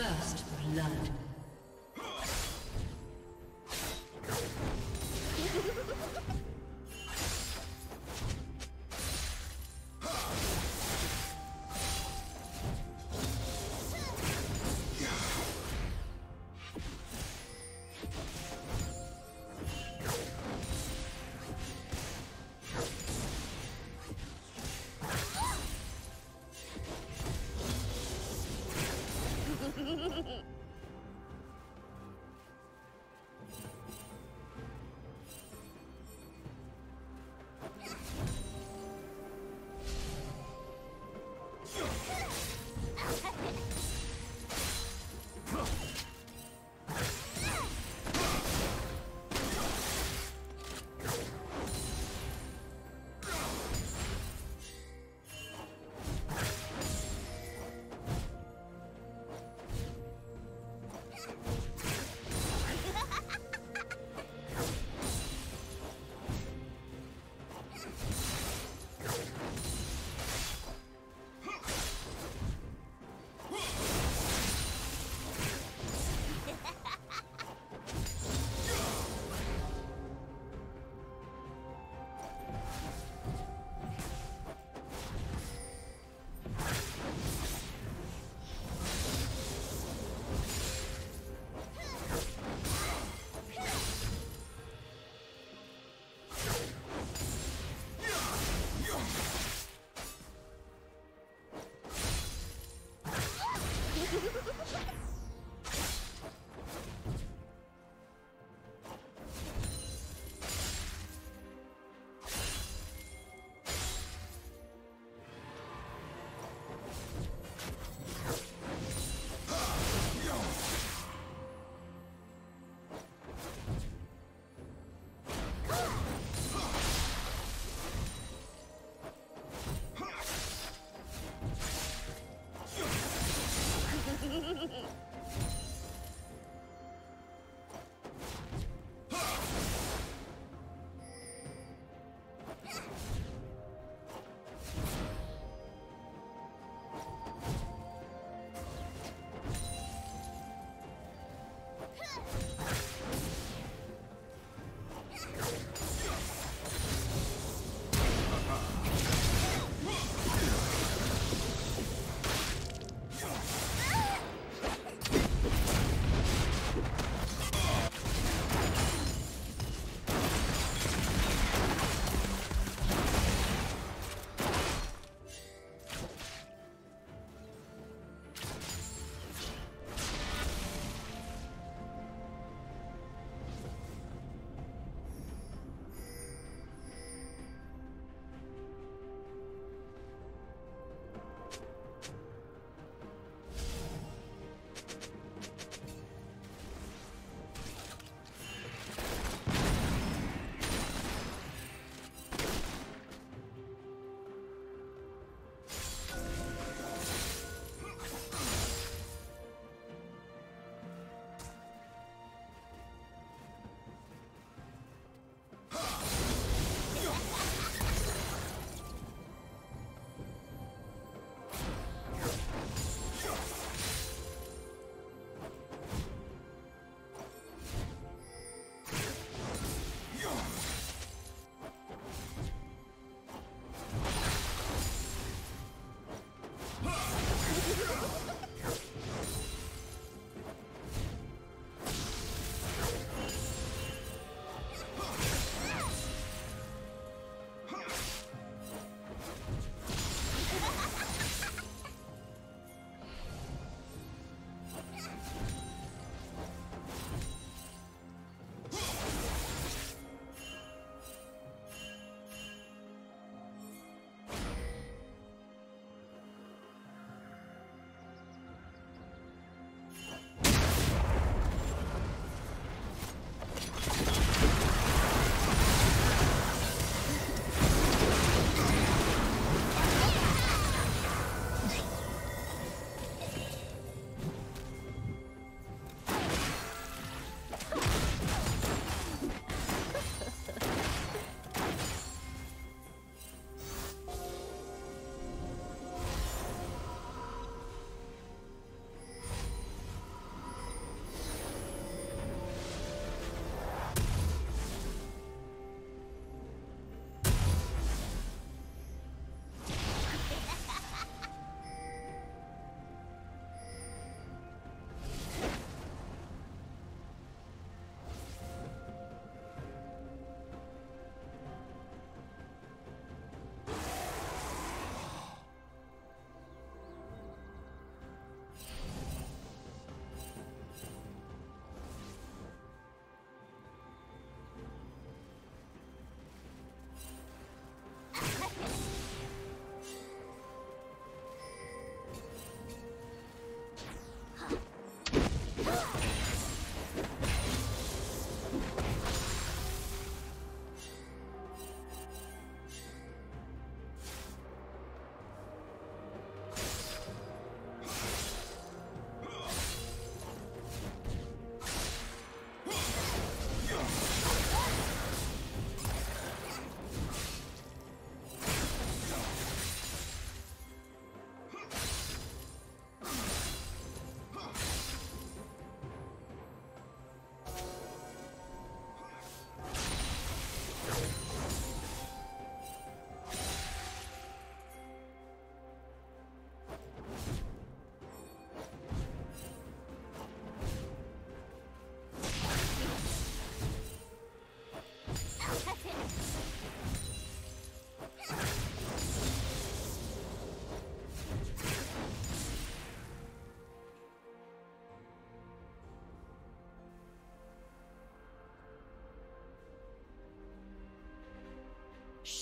First blood.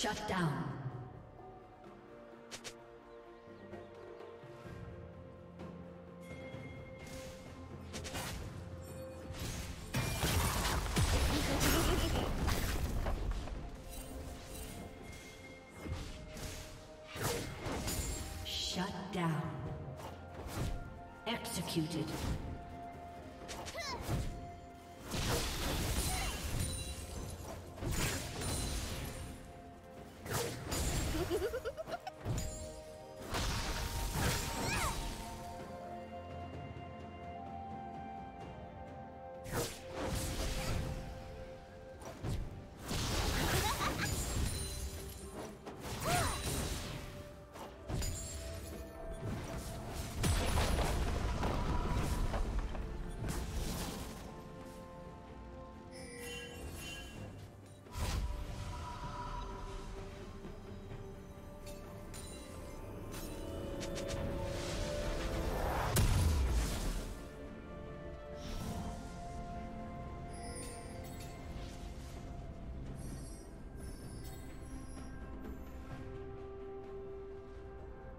Shut down. Shut down. Executed.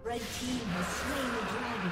Red team has slain the dragon.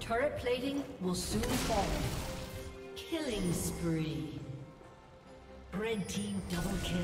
Turret plating will soon fall. Killing spree. Red team double kill.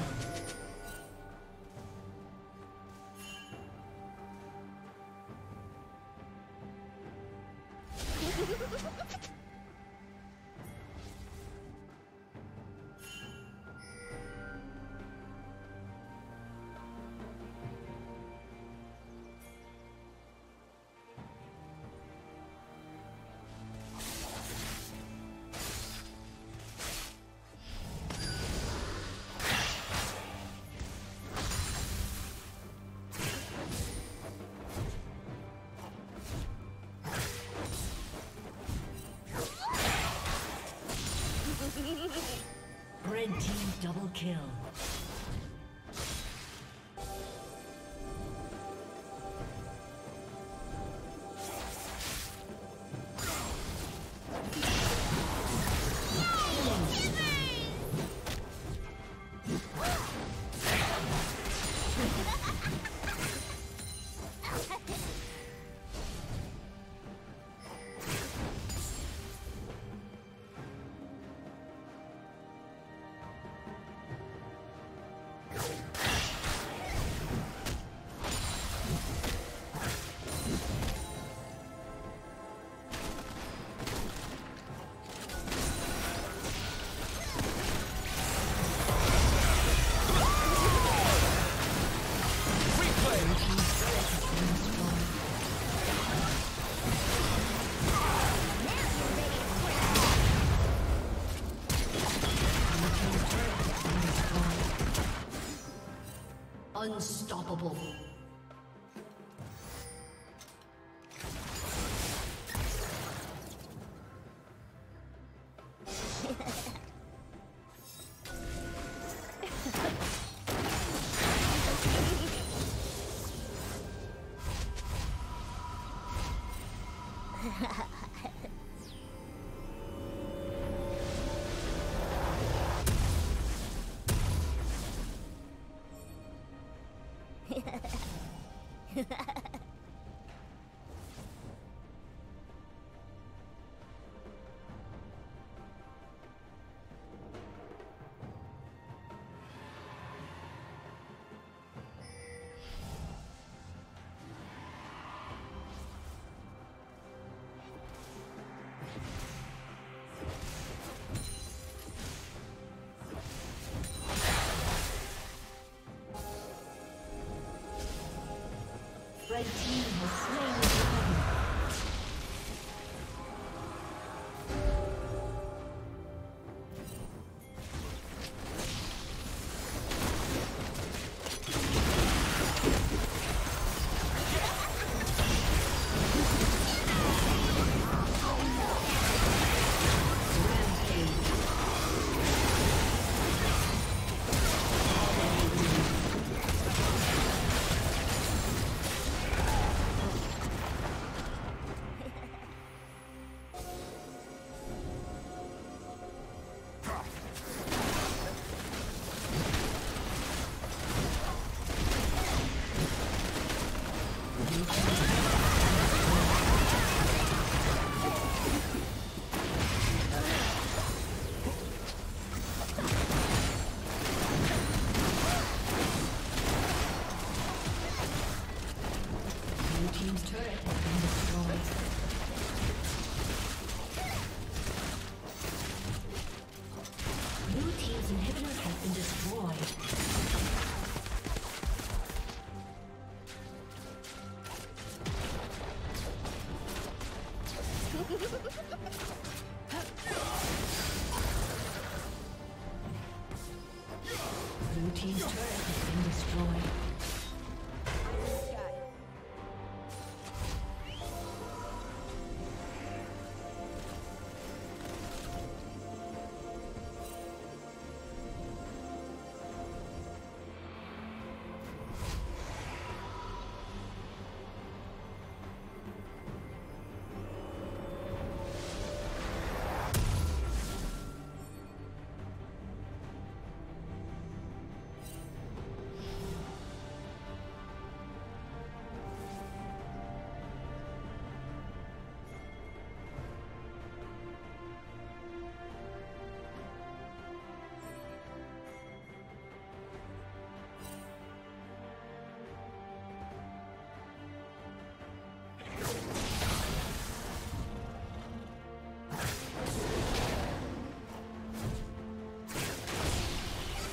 Red team double kill. Unstoppable. Red team has slain the team's turret has been destroyed.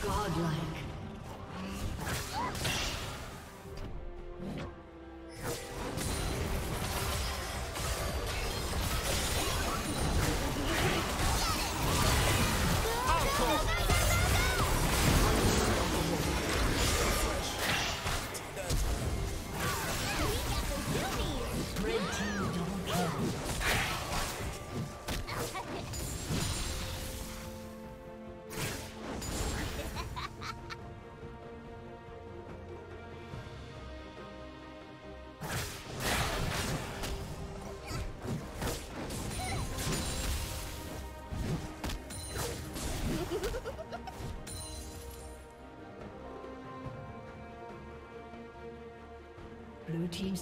Godlike. Blue team's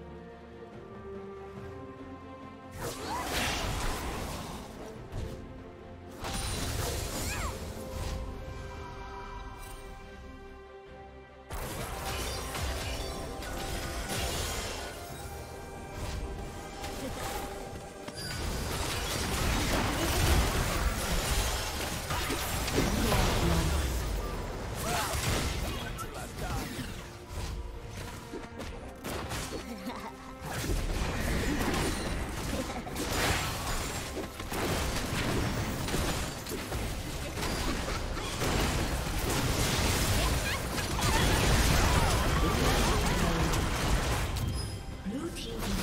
Ha team.